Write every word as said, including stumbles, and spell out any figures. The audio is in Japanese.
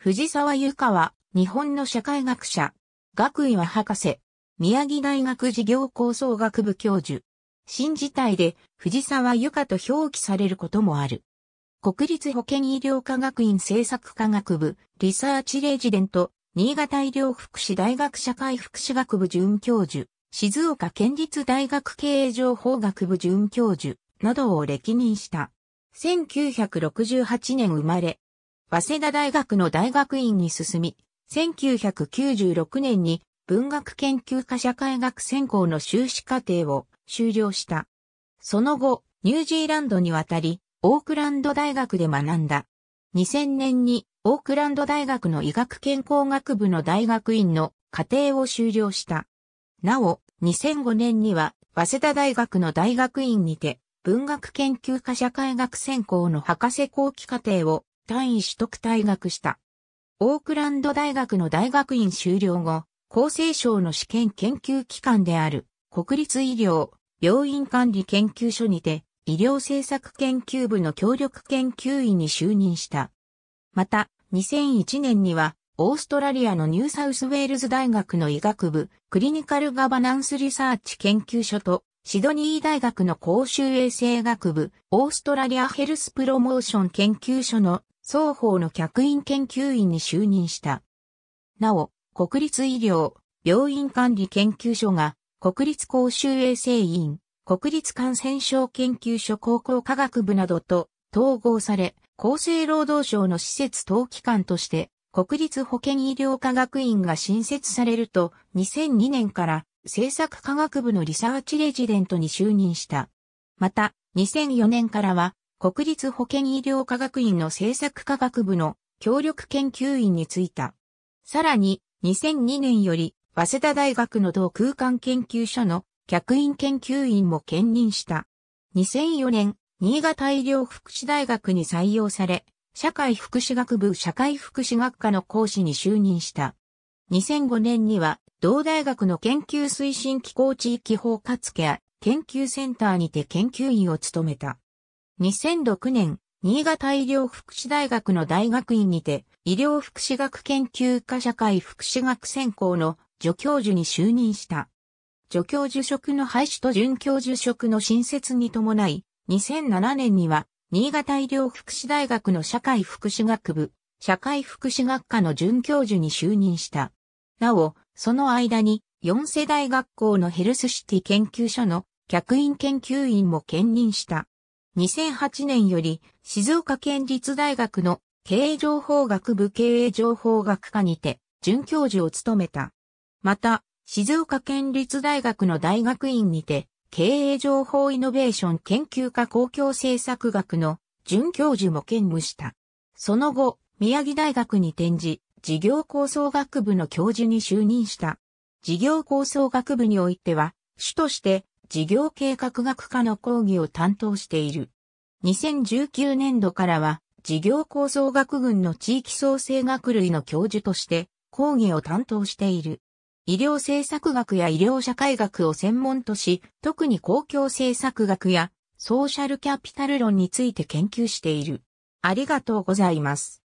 藤沢由佳は、日本の社会学者、学位は博士、宮城大学事業構想学部教授。新字体で藤沢由佳と表記されることもある。国立保健医療科学院政策科学部、リサーチレジデント、新潟医療福祉大学社会福祉学部准教授、静岡県立大学経営情報学部准教授などを歴任した。せんきゅうひゃくろくじゅうはちねん生まれ。早稲田大学の大学院に進み、せんきゅうひゃくきゅうじゅうろくねんに文学研究科社会学専攻の修士課程を修了した。その後、ニュージーランドに渡り、オークランド大学で学んだ。にせんねんにオークランド大学の医学健康学部の大学院の課程を修了した。なお、にせんごねんには早稲田大学の大学院にて、文学研究科社会学専攻の博士後期課程を単位取得退学した。オークランド大学の大学院修了後、厚生省の試験研究機関である国立医療病院管理研究所にて医療政策研究部の協力研究員に就任した。また、にせんいちねんにはオーストラリアのニューサウスウェールズ大学の医学部クリニカルガバナンスリサーチ研究所とシドニー大学の公衆衛生学部オーストラリアヘルスプロモーション研究所の双方の客員研究員に就任した。なお、国立医療病院管理研究所が国立公衆衛生院、国立感染症研究所高校科学部などと統合され、厚生労働省の施設等機関として国立保健医療科学院が新設されるとにせんにねんから政策科学部のリサーチレジデントに就任した。また、にせんよねんからは国立保健医療科学院の政策科学部の協力研究員に就いた。さらに、にせんにねんより、早稲田大学の同空間研究所の客員研究員も兼任した。にせんよねん、新潟医療福祉大学に採用され、社会福祉学部社会福祉学科の講師に就任した。にせんごねんには、同大学の研究推進機構地域包括ケア研究センターにて研究員を務めた。にせんろくねん、新潟医療福祉大学の大学院にて、医療福祉学研究科社会福祉学専攻の助教授に就任した。助教授職の廃止と准教授職の新設に伴い、にせんななねんには、新潟医療福祉大学の社会福祉学部、社会福祉学科の准教授に就任した。なお、その間に、よん世代学校のヘルスシティ研究所の客員研究員も兼任した。にせんはちねんより静岡県立大学の経営情報学部経営情報学科にて准教授を務めた。また、静岡県立大学の大学院にて経営情報イノベーション研究科公共政策学の准教授も兼務した。その後、宮城大学に転じ、事業構想学部の教授に就任した。事業構想学部においては、主として、事業計画学科の講義を担当している。にせんじゅうきゅうねんどからは、事業構想学群の地域創生学類の教授として、講義を担当している。医療政策学や医療社会学を専門とし、特に公共政策学や、ソーシャルキャピタル論について研究している。ありがとうございます。